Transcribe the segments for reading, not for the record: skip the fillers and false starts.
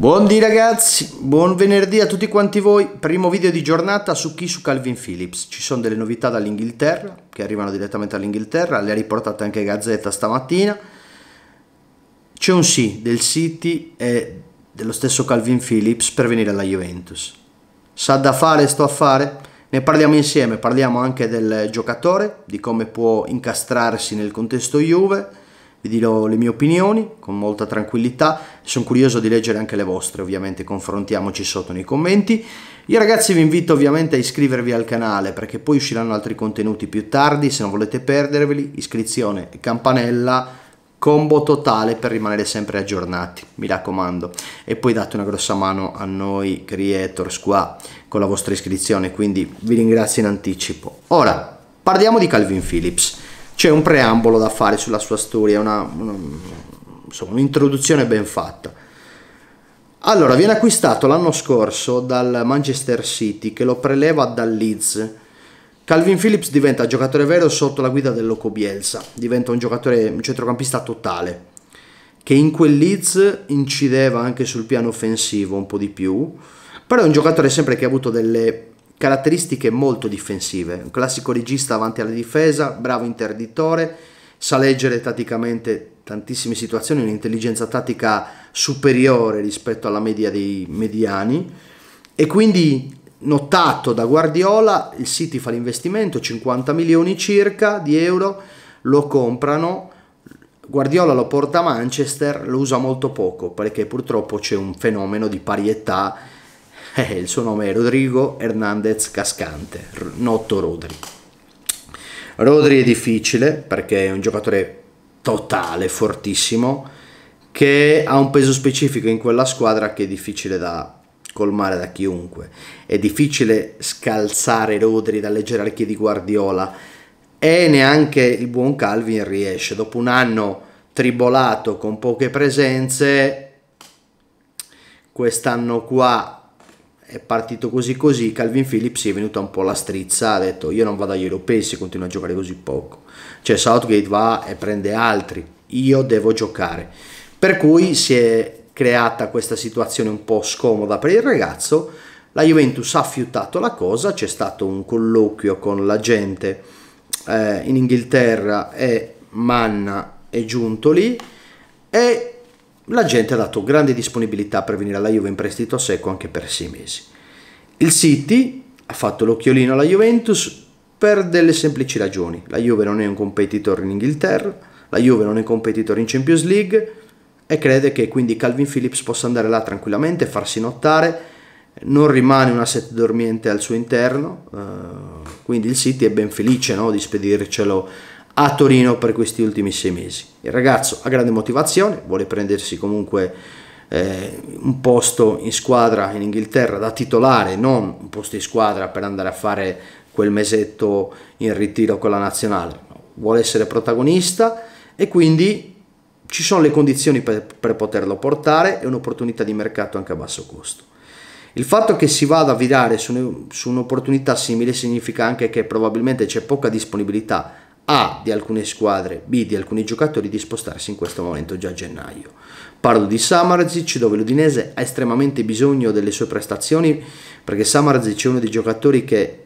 Buondì ragazzi, buon venerdì a tutti quanti voi. Primo video di giornata su Kalvin Phillips. Ci sono delle novità dall'Inghilterra, che arrivano direttamente dall'Inghilterra, le ha riportate anche Gazzetta stamattina. C'è un sì del City e dello stesso Kalvin Phillips per venire alla Juventus. Sa da fare sto affare? Ne parliamo insieme, parliamo anche del giocatore, di come può incastrarsi nel contesto Juve. Vi dirò le mie opinioni con molta tranquillità, sono curioso di leggere anche le vostre, ovviamente confrontiamoci sotto nei commenti. Io ragazzi vi invito ovviamente a iscrivervi al canale perché poi usciranno altri contenuti più tardi, se non volete perderveli, iscrizione e campanella, combo totale per rimanere sempre aggiornati, mi raccomando. E poi date una grossa mano a noi creators qua con la vostra iscrizione, quindi vi ringrazio in anticipo. Ora, parliamo di Kalvin Phillips. C'è un preambolo da fare sulla sua storia, un'introduzione ben fatta. Allora, viene acquistato l'anno scorso dal Manchester City che lo preleva dal Leeds. Kalvin Phillips diventa giocatore vero sotto la guida del Loco Bielsa, diventa un centrocampista totale, che in quel Leeds incideva anche sul piano offensivo un po' di più, però è un giocatore sempre che ha avuto delle caratteristiche molto difensive, un classico regista avanti alla difesa, bravo interdittore, sa leggere tatticamente tantissime situazioni, un'intelligenza tattica superiore rispetto alla media dei mediani, e quindi notato da Guardiola, il City fa l'investimento, 50 milioni circa di euro, lo comprano, Guardiola lo porta a Manchester, lo usa molto poco perché purtroppo c'è un fenomeno di parietà. Il suo nome è Rodrigo Hernandez Cascante, noto Rodri. Rodri è difficile perché è un giocatore totale, fortissimo, che ha un peso specifico in quella squadra che è difficile da colmare da chiunque. È difficile scalzare Rodri dalle gerarchie di Guardiola e neanche il buon Kalvin riesce. Dopo un anno tribolato con poche presenze, quest'anno qua è partito così così, Kalvin Phillips è venuta un po' la strizza, ha detto io non vado agli europei se continuo a giocare così poco, cioè Southgate va e prende altri, io devo giocare, per cui si è creata questa situazione un po' scomoda per il ragazzo. La Juventus ha fiutato la cosa, c'è stato un colloquio con la gente in Inghilterra e Manna è giunto lì e la gente ha dato grande disponibilità per venire alla Juve in prestito secco anche per 6 mesi. Il City ha fatto l'occhiolino alla Juventus per delle semplici ragioni. La Juve non è un competitor in Inghilterra, la Juve non è competitor in Champions League e crede che quindi Kalvin Phillips possa andare là tranquillamente, farsi notare, non rimane un asset dormiente al suo interno, quindi il City è ben felice, no, di spedircelo a Torino per questi ultimi 6 mesi. Il ragazzo ha grande motivazione, vuole prendersi comunque un posto in squadra in Inghilterra da titolare, non un posto in squadra per andare a fare quel mesetto in ritiro con la nazionale, no, vuole essere protagonista e quindi ci sono le condizioni per poterlo portare, è un'opportunità di mercato anche a basso costo. Il fatto che si vada a virare su un'opportunità simile significa anche che probabilmente c'è poca disponibilità A di alcune squadre, B di alcuni giocatori di spostarsi in questo momento già a gennaio. Parlo di Samardžić, dove l'Udinese ha estremamente bisogno delle sue prestazioni perché Samardžić è uno dei giocatori che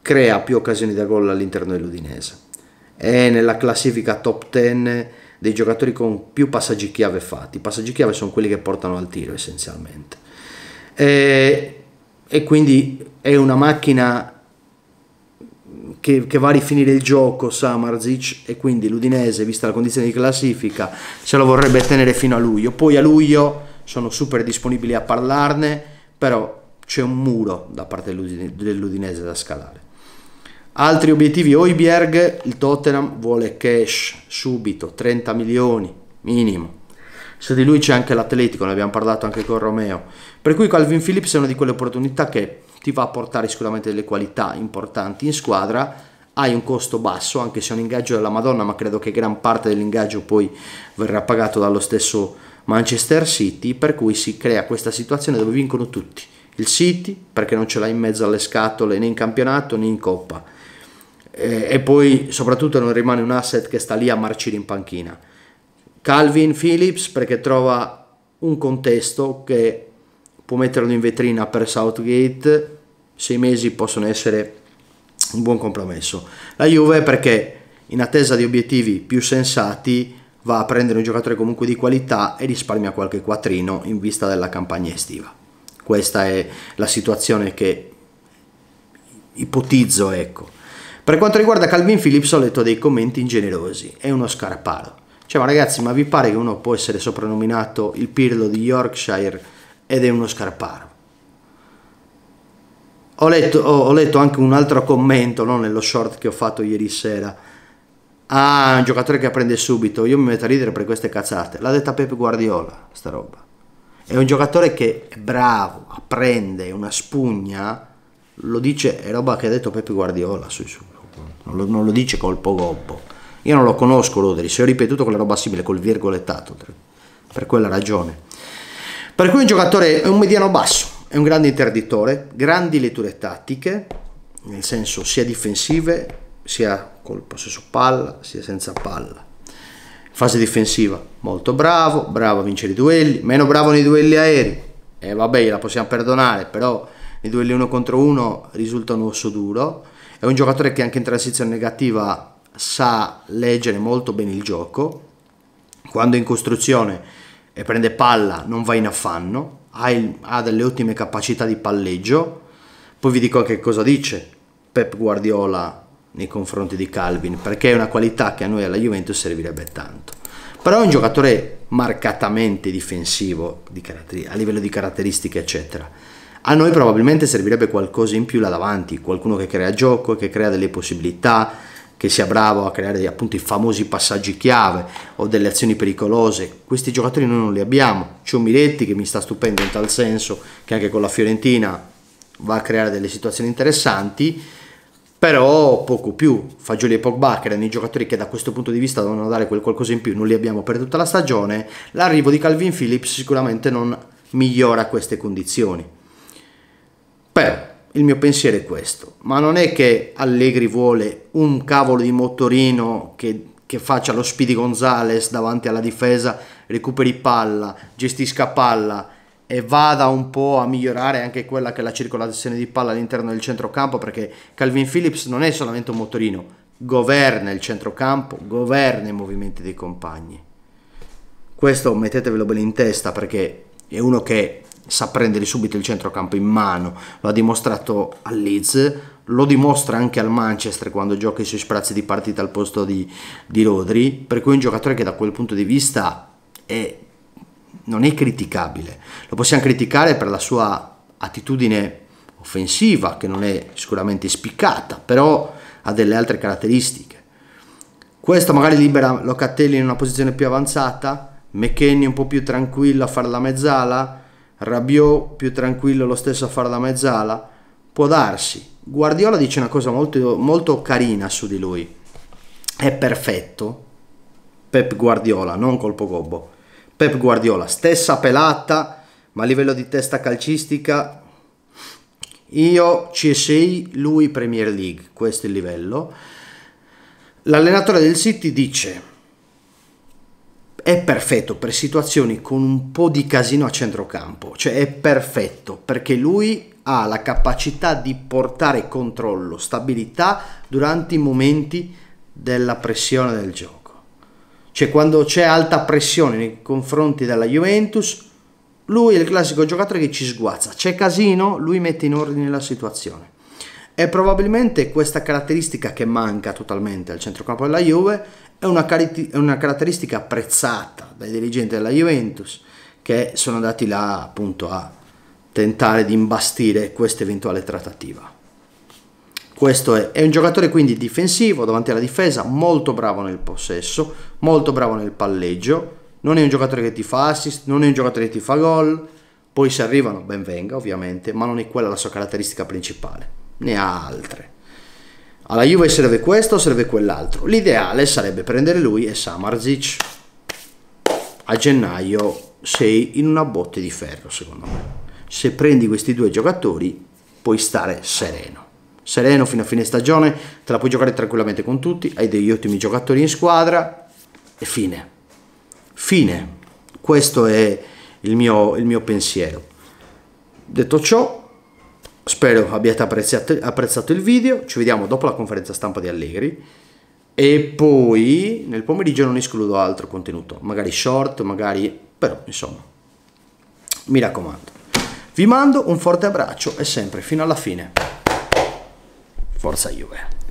crea più occasioni da gol all'interno dell'Udinese. È nella classifica top 10 dei giocatori con più passaggi chiave fatti. I passaggi chiave sono quelli che portano al tiro essenzialmente. E quindi è una macchina che va a rifinire il gioco Samardžić e quindi l'Udinese, vista la condizione di classifica, se lo vorrebbe tenere fino a luglio. Poi a luglio sono super disponibili a parlarne, però c'è un muro da parte dell'Udinese da scalare. Altri obiettivi, Oiberg, il Tottenham vuole cash subito, 30 milioni minimo. Su di lui c'è anche l'Atletico, ne abbiamo parlato anche con Romeo, per cui Kalvin Phillips è una di quelle opportunità che ti va a portare sicuramente delle qualità importanti in squadra, hai un costo basso anche se è un ingaggio della Madonna, ma credo che gran parte dell'ingaggio poi verrà pagato dallo stesso Manchester City, per cui si crea questa situazione dove vincono tutti, il City perché non ce l'ha in mezzo alle scatole né in campionato né in Coppa e poi soprattutto non rimane un asset che sta lì a marcire in panchina. Kalvin Phillips perché trova un contesto che può metterlo in vetrina per Southgate. 6 mesi possono essere un buon compromesso. La Juve, perché in attesa di obiettivi più sensati, va a prendere un giocatore comunque di qualità e risparmia qualche quattrino in vista della campagna estiva. Questa è la situazione che ipotizzo, ecco. Per quanto riguarda Kalvin Phillips, ho letto dei commenti ingenerosi, è uno scarparo. Cioè, ma ragazzi, ma vi pare che uno può essere soprannominato il Pirlo di Yorkshire ed è uno scarparo? Ho letto anche un altro commento, no, nello short che ho fatto ieri sera. Ah, un giocatore che prende subito, io mi metto a ridere per queste cazzate. L'ha detta Pep Guardiola, sta roba. È un giocatore che è bravo, apprende una spugna, lo dice, è roba che ha detto Pep Guardiola sui suoi, non lo dice colpo gobbo. Io non lo conosco Rodri, se ho ripetuto quella roba simile col virgolettato, per quella ragione. Per cui un giocatore è un mediano basso, è un grande interdittore, grandi letture tattiche, nel senso sia difensive, sia col possesso palla, sia senza palla. Fase difensiva, molto bravo, bravo a vincere i duelli, meno bravo nei duelli aerei. E vabbè, la possiamo perdonare, però nei duelli 1 contro 1 risulta un osso duro. È un giocatore che anche in transizione negativa sa leggere molto bene il gioco. Quando è in costruzione e prende palla non va in affanno, ha delle ottime capacità di palleggio. Poi vi dico anche cosa dice Pep Guardiola nei confronti di Kalvin, perché è una qualità che a noi alla Juventus servirebbe tanto. Però è un giocatore marcatamente difensivo a livello di caratteristiche eccetera. A noi probabilmente servirebbe qualcosa in più là davanti, qualcuno che crea gioco, che crea delle possibilità, che sia bravo a creare appunto i famosi passaggi chiave o delle azioni pericolose. Questi giocatori noi non li abbiamo. C'è un Miretti che mi sta stupendo in tal senso, che anche con la Fiorentina va a creare delle situazioni interessanti, però poco più. Fagioli e Pogba, che erano i giocatori che da questo punto di vista dovevano dare quel qualcosa in più, non li abbiamo per tutta la stagione. L'arrivo di Kalvin Phillips sicuramente non migliora queste condizioni. Però il mio pensiero è questo, ma non è che Allegri vuole un cavolo di motorino che faccia lo Speedy Gonzales davanti alla difesa, recuperi palla, gestisca palla e vada un po' a migliorare anche quella che è la circolazione di palla all'interno del centrocampo, perché Kalvin Phillips non è solamente un motorino, governa il centrocampo, governa i movimenti dei compagni. Questo mettetevelo bene in testa, perché è uno che sa prendere subito il centrocampo in mano, lo ha dimostrato al Leeds, lo dimostra anche al Manchester quando gioca i suoi sprazzi di partita al posto di Rodri, per cui è un giocatore che da quel punto di vista non è criticabile. Lo possiamo criticare per la sua attitudine offensiva, che non è sicuramente spiccata, però ha delle altre caratteristiche. Questo magari libera Locatelli in una posizione più avanzata, McKennie un po' più tranquillo a fare la mezzala, Rabiot più tranquillo lo stesso a fare la mezzala, può darsi. Guardiola dice una cosa molto, molto carina su di lui, è perfetto Pep Guardiola, non colpo gobbo. Pep Guardiola, stessa pelata, ma a livello di testa calcistica, io CSI, lui Premier League, questo è il livello. L'allenatore del City dice è perfetto per situazioni con un po' di casino a centrocampo, cioè è perfetto perché lui ha la capacità di portare controllo, stabilità durante i momenti della pressione del gioco. Cioè quando c'è alta pressione nei confronti della Juventus, lui è il classico giocatore che ci sguazza, c'è casino, lui mette in ordine la situazione. E probabilmente questa caratteristica che manca totalmente al centrocampo della Juve è una caratteristica apprezzata dai dirigenti della Juventus, che sono andati là appunto a tentare di imbastire questa eventuale trattativa. Questo è un giocatore quindi difensivo davanti alla difesa, molto bravo nel possesso, molto bravo nel palleggio, non è un giocatore che ti fa assist, non è un giocatore che ti fa gol, poi se arrivano ben venga ovviamente, ma non è quella la sua caratteristica principale. Ne ha altre. Alla Juve serve questo, serve quell'altro. L'ideale sarebbe prendere lui e Samardžić a gennaio. Sei in una botte di ferro, secondo me. Se prendi questi due giocatori puoi stare sereno, sereno fino a fine stagione, te la puoi giocare tranquillamente con tutti, hai degli ottimi giocatori in squadra e fine. Questo è il mio pensiero. Detto ciò, spero abbiate apprezzato il video, ci vediamo dopo la conferenza stampa di Allegri e poi nel pomeriggio non escludo altro contenuto, magari short, magari, però insomma, mi raccomando. Vi mando un forte abbraccio e sempre fino alla fine, forza Juve!